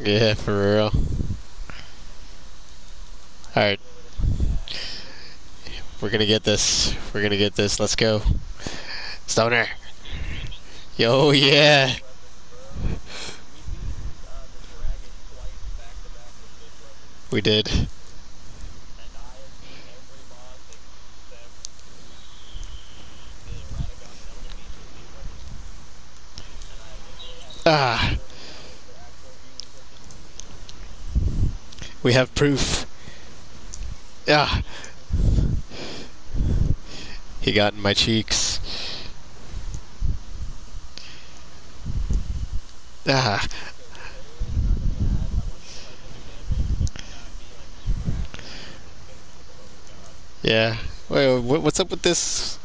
Yeah, for real. Alright. We're gonna get this. We're gonna get this. Let's go. Stoner. Yo, yeah. We did. Ah. We have proof. Ah. He got in my cheeks. Ah. Yeah. Wait, what's up with this?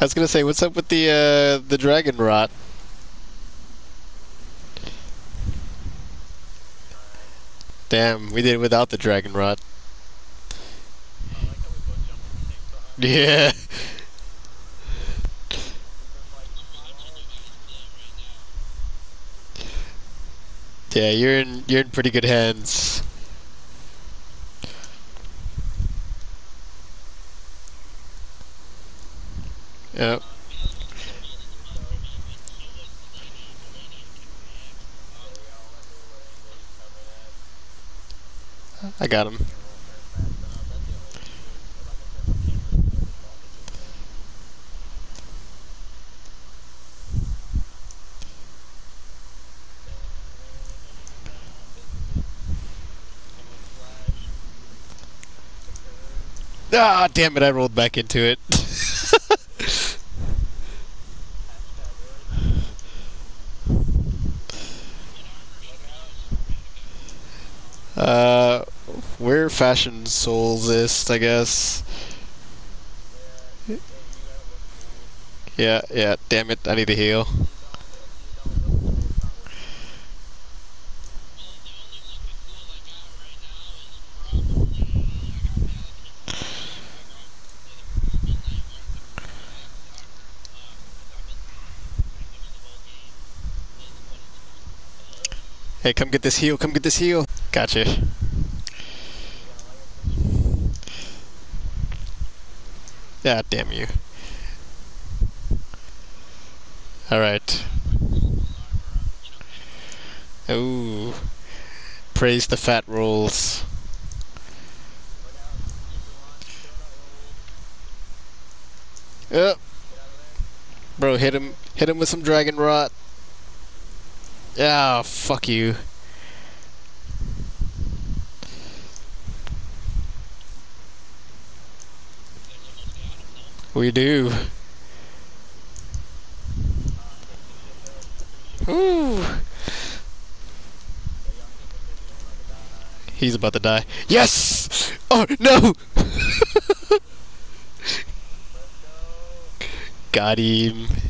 I was gonna say, what's up with the dragon rot? Damn, we did it without the dragon rot. Yeah. Yeah, you're in pretty good hands. Yep. I got him. Ah, damn it, I rolled back into it. We're fashion soulsist, I guess. Yeah, damn it, I need to heal. Hey, come get this heal, come get this heal. Gotcha. God damn you. Alright. Ooh. Praise the fat rolls. Bro, hit him with some dragon rot. Ah, fuck you. We do. Ooh. He's about to die. Yes! Oh, no! Got him.